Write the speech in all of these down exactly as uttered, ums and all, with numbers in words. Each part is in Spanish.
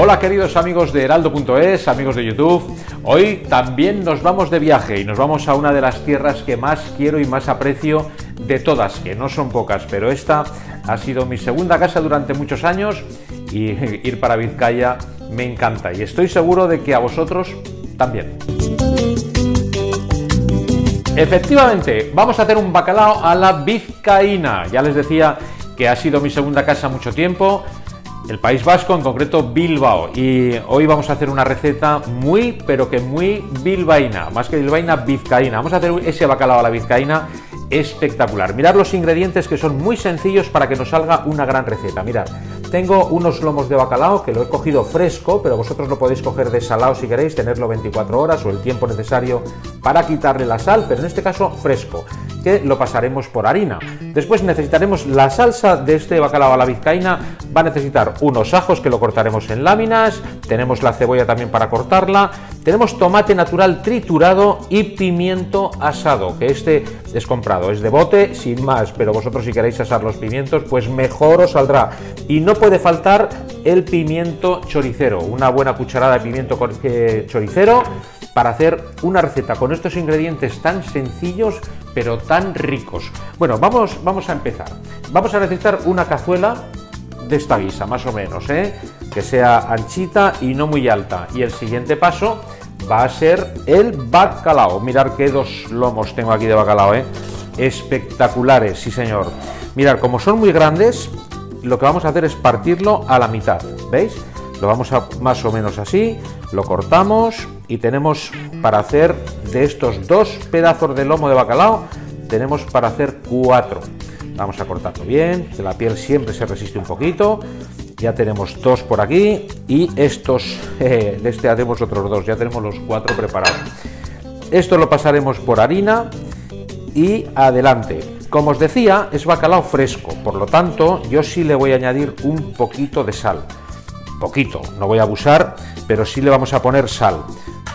Hola queridos amigos de heraldo punto es, amigos de YouTube. Hoy también nos vamos de viaje y nos vamos a una de las tierras que más quiero y más aprecio de todas, que no son pocas, pero esta ha sido mi segunda casa durante muchos años y ir para Vizcaya me encanta y estoy seguro de que a vosotros también. Efectivamente, vamos a hacer un bacalao a la vizcaína. Ya les decía que ha sido mi segunda casa mucho tiempo, el País Vasco, en concreto Bilbao, y hoy vamos a hacer una receta muy, pero que muy bilbaína, más que bilbaína, vizcaína. Vamos a hacer ese bacalao a la vizcaína espectacular. Mirad los ingredientes, que son muy sencillos para que nos salga una gran receta. Mirad, tengo unos lomos de bacalao que lo he cogido fresco, pero vosotros lo podéis coger desalado si queréis, tenerlo veinticuatro horas o el tiempo necesario para quitarle la sal, pero en este caso fresco, que lo pasaremos por harina. Después necesitaremos la salsa de este bacalao a la vizcaína. Va a necesitar unos ajos que lo cortaremos en láminas, tenemos la cebolla también para cortarla, tenemos tomate natural triturado y pimiento asado, que este es comprado, es de bote sin más, pero vosotros si queréis asar los pimientos pues mejor os saldrá. Y no puede faltar el pimiento choricero, una buena cucharada de pimiento choricero para hacer una receta con estos ingredientes tan sencillos pero tan ricos. Bueno, vamos, vamos a empezar. Vamos a necesitar una cazuela de esta guisa, más o menos, ¿eh? Que sea anchita y no muy alta. Y el siguiente paso va a ser el bacalao. Mirad que dos lomos tengo aquí de bacalao, ¿eh? Espectaculares, sí señor. Mirad, como son muy grandes, lo que vamos a hacer es partirlo a la mitad, ¿veis? Lo vamos a más o menos así, lo cortamos y tenemos para hacer de estos dos pedazos de lomo de bacalao, tenemos para hacer cuatro. Vamos a cortarlo bien, que la piel siempre se resiste un poquito. Ya tenemos dos por aquí y estos, eh, de este haremos otros dos, ya tenemos los cuatro preparados. Esto lo pasaremos por harina y adelante. Como os decía, es bacalao fresco, por lo tanto yo sí le voy a añadir un poquito de sal. Poquito, no voy a abusar, pero sí le vamos a poner sal.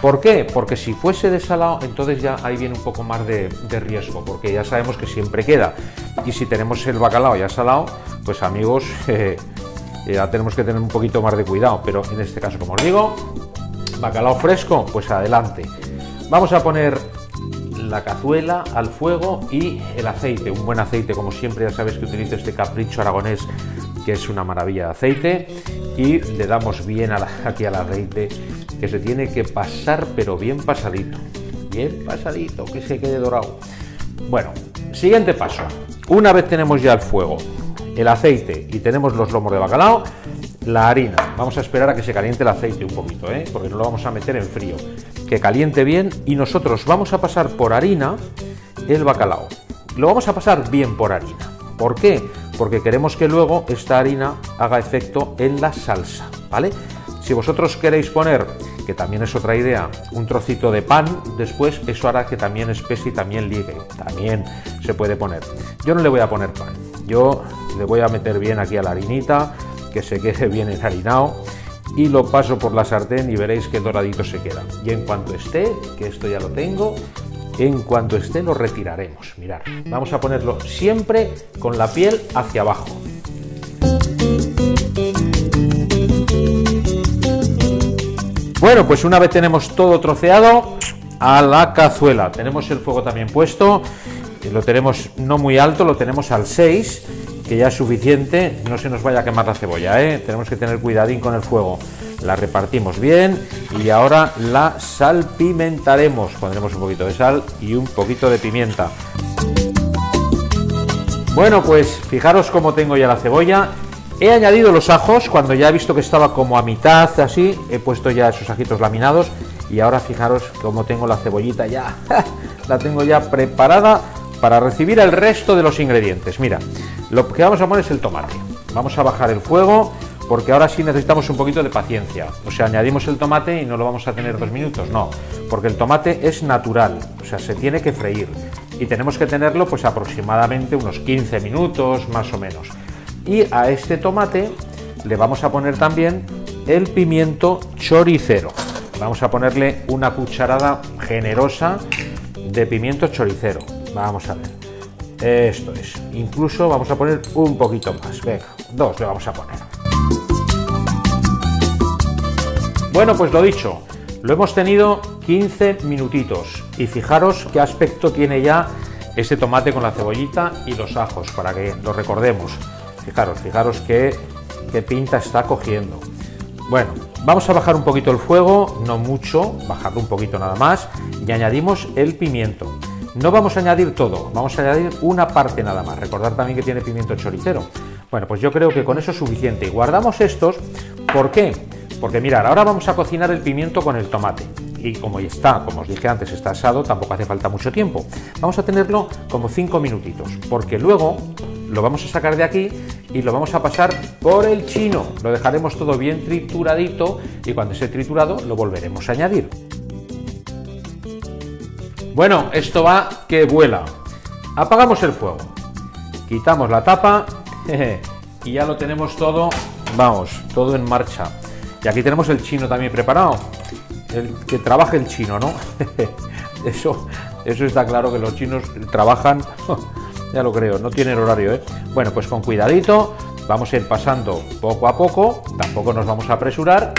¿Por qué? Porque si fuese desalado, entonces ya ahí viene un poco más de, de riesgo, porque ya sabemos que siempre queda. Y si tenemos el bacalao ya salado, pues amigos, eh, ya tenemos que tener un poquito más de cuidado. Pero en este caso, como os digo, bacalao fresco, pues adelante. Vamos a poner la cazuela al fuego y el aceite, un buen aceite, como siempre, ya sabéis que utilizo este Capricho aragonés, que es una maravilla de aceite, y le damos bien a la, aquí al aceite, que se tiene que pasar, pero bien pasadito, bien pasadito, que se quede dorado. Bueno, siguiente paso. Una vez tenemos ya el fuego, el aceite y tenemos los lomos de bacalao, la harina. Vamos a esperar a que se caliente el aceite un poquito, ¿eh? Porque no lo vamos a meter en frío. Que caliente bien y nosotros vamos a pasar por harina el bacalao. Lo vamos a pasar bien por harina. ¿Por qué? Porque queremos que luego esta harina haga efecto en la salsa, ¿vale? Si vosotros queréis poner, que también es otra idea, un trocito de pan después, eso hará que también espese y también ligue, también se puede poner. Yo no le voy a poner pan, yo le voy a meter bien aquí a la harinita, que se quede bien enharinado, y lo paso por la sartén y veréis que doradito se queda. Y en cuanto esté, que esto ya lo tengo, en cuanto esté lo retiraremos. Mirad, vamos a ponerlo siempre con la piel hacia abajo. Bueno, pues una vez tenemos todo troceado, a la cazuela. Tenemos el fuego también puesto, lo tenemos no muy alto, lo tenemos al seis, que ya es suficiente, no se nos vaya a quemar la cebolla, ¿eh? Tenemos que tener cuidadín con el fuego. La repartimos bien y ahora la salpimentaremos. Pondremos un poquito de sal y un poquito de pimienta. Bueno, pues fijaros cómo tengo ya la cebolla. He añadido los ajos cuando ya he visto que estaba como a mitad, así. He puesto ya esos ajitos laminados y ahora fijaros cómo tengo la cebollita ya. La tengo ya preparada para recibir el resto de los ingredientes. Mira, lo que vamos a poner es el tomate. Vamos a bajar el fuego, porque ahora sí necesitamos un poquito de paciencia. O sea, añadimos el tomate y no lo vamos a tener dos minutos, no, porque el tomate es natural, o sea, se tiene que freír y tenemos que tenerlo pues aproximadamente unos quince minutos más o menos. Y a este tomate le vamos a poner también el pimiento choricero. Vamos a ponerle una cucharada generosa de pimiento choricero. Vamos a ver, esto es, incluso vamos a poner un poquito más, venga, dos le vamos a poner. Bueno, pues lo dicho, lo hemos tenido quince minutitos y fijaros qué aspecto tiene ya este tomate con la cebollita y los ajos, para que lo recordemos. Fijaros, fijaros qué, qué pinta está cogiendo. Bueno, vamos a bajar un poquito el fuego, no mucho, bajarlo un poquito nada más, y añadimos el pimiento. No vamos a añadir todo, vamos a añadir una parte nada más. Recordad también que tiene pimiento choricero. Bueno, pues yo creo que con eso es suficiente. Y guardamos estos, ¿por qué? Porque mirad, ahora vamos a cocinar el pimiento con el tomate. Y como ya está, como os dije antes, está asado, tampoco hace falta mucho tiempo. Vamos a tenerlo como cinco minutitos, porque luego lo vamos a sacar de aquí y lo vamos a pasar por el chino. Lo dejaremos todo bien trituradito y cuando esté triturado lo volveremos a añadir. Bueno, esto va que vuela. Apagamos el fuego, quitamos la tapa jeje, y ya lo tenemos todo, vamos, todo en marcha. Y aquí tenemos el chino también preparado. El que trabaje el chino, ¿no? Eso, eso está claro, que los chinos trabajan, ya lo creo, no tienen horario, ¿eh? Bueno, pues con cuidadito vamos a ir pasando poco a poco, tampoco nos vamos a apresurar,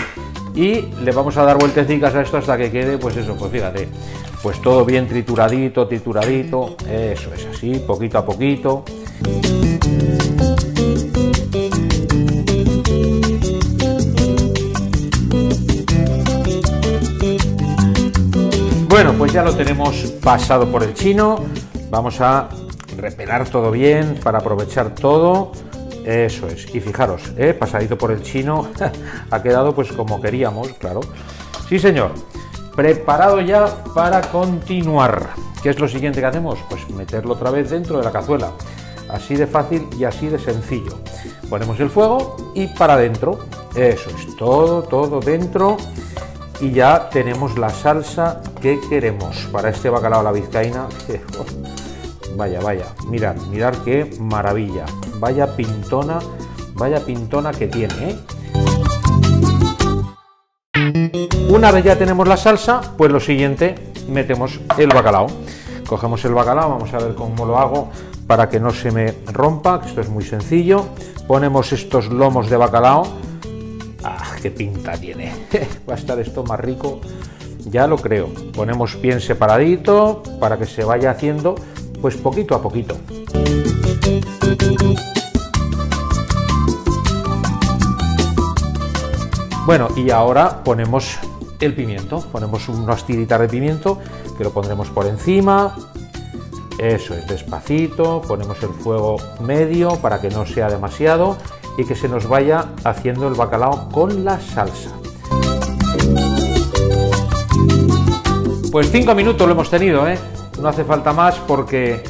y le vamos a dar vueltecitas a esto hasta que quede, pues eso, pues fíjate, pues todo bien trituradito, trituradito, eso es así, poquito a poquito. Bueno, pues ya lo tenemos pasado por el chino, vamos a repelar todo bien para aprovechar todo, eso es, y fijaros, ¿eh? Pasadito por el chino, ha quedado pues como queríamos, claro, sí señor, preparado ya para continuar. ¿Qué es lo siguiente que hacemos? Pues meterlo otra vez dentro de la cazuela, así de fácil y así de sencillo. Ponemos el fuego y para adentro, eso es, todo, todo dentro. Y ya tenemos la salsa que queremos para este bacalao a la vizcaína. Vaya, vaya, mirad, mirad qué maravilla. Vaya pintona, vaya pintona que tiene, ¿eh? Una vez ya tenemos la salsa, pues lo siguiente, metemos el bacalao. Cogemos el bacalao, vamos a ver cómo lo hago para que no se me rompa, que esto es muy sencillo. Ponemos estos lomos de bacalao. ¡Ah, qué pinta tiene! Va a estar esto más rico, ya lo creo. Ponemos bien separadito para que se vaya haciendo pues poquito a poquito. Bueno, y ahora ponemos el pimiento. Ponemos unas tiritas de pimiento que lo pondremos por encima. Eso es, despacito. Ponemos el fuego medio para que no sea demasiado y que se nos vaya haciendo el bacalao con la salsa. Pues cinco minutos lo hemos tenido, ¿eh? No hace falta más porque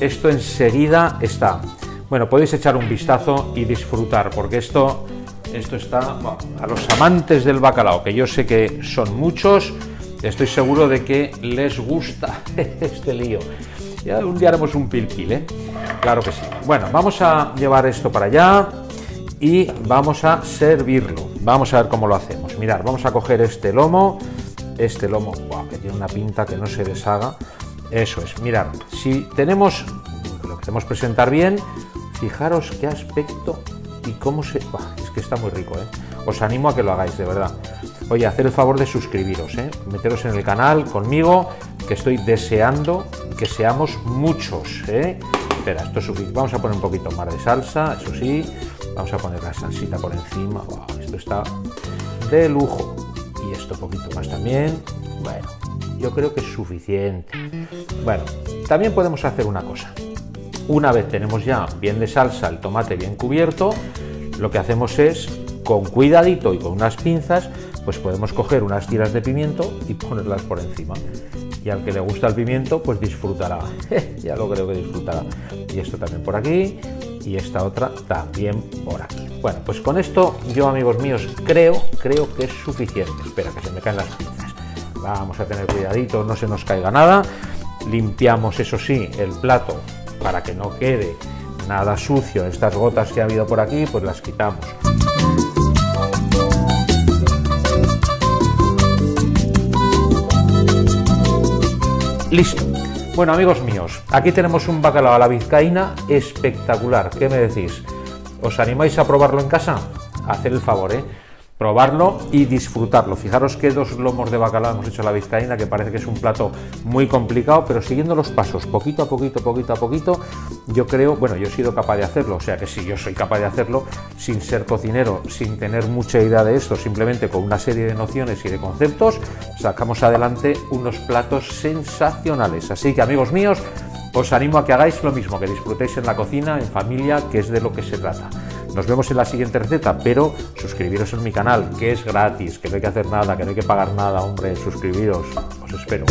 esto enseguida está. Bueno, podéis echar un vistazo y disfrutar, porque esto, esto está, bueno, a los amantes del bacalao, que yo sé que son muchos, estoy seguro de que les gusta este lío. Ya un día haremos un pilpil, ¿eh? Claro que sí. Bueno, vamos a llevar esto para allá y vamos a servirlo. Vamos a ver cómo lo hacemos. Mirad, vamos a coger este lomo, este lomo, wow, que tiene una pinta que no se deshaga. Eso es, mirad, si tenemos, lo queremos presentar bien, fijaros qué aspecto y cómo se... Wow, es que está muy rico, ¿eh? Os animo a que lo hagáis, de verdad. Oye, haced el favor de suscribiros, ¿eh? Meteros en el canal conmigo, que estoy deseando que seamos muchos, ¿eh? Espera, esto es suficiente. Vamos a poner un poquito más de salsa, eso sí. Vamos a poner la salsita por encima. Wow, esto está de lujo. Y esto un poquito más también. Bueno, yo creo que es suficiente. Bueno, también podemos hacer una cosa. Una vez tenemos ya bien de salsa el tomate bien cubierto, lo que hacemos es, con cuidadito y con unas pinzas, pues podemos coger unas tiras de pimiento y ponerlas por encima. Y al que le gusta el pimiento, pues disfrutará. Ya lo creo que disfrutará. Y esto también por aquí. Y esta otra también por aquí. Bueno, pues con esto yo, amigos míos, creo, creo que es suficiente. Espera, que se me caen las pinzas. Vamos a tener cuidadito, no se nos caiga nada. Limpiamos, eso sí, el plato para que no quede nada sucio. Estas gotas que ha habido por aquí, pues las quitamos. Listo. Bueno, amigos míos, aquí tenemos un bacalao a la vizcaína espectacular. ¿Qué me decís? ¿Os animáis a probarlo en casa? Haced el favor, ¿eh? probarlo y disfrutarlo. Fijaros que dos lomos de bacalao hemos hecho a la vizcaína, que parece que es un plato muy complicado, pero siguiendo los pasos, poquito a poquito, poquito a poquito, yo creo, bueno, yo he sido capaz de hacerlo, o sea que si yo soy capaz de hacerlo sin ser cocinero, sin tener mucha idea de esto, simplemente con una serie de nociones y de conceptos, sacamos adelante unos platos sensacionales. Así que, amigos míos, os animo a que hagáis lo mismo, que disfrutéis en la cocina, en familia, que es de lo que se trata. Nos vemos en la siguiente receta, pero suscribiros en mi canal, que es gratis, que no hay que hacer nada, que no hay que pagar nada, hombre, suscribiros, os espero.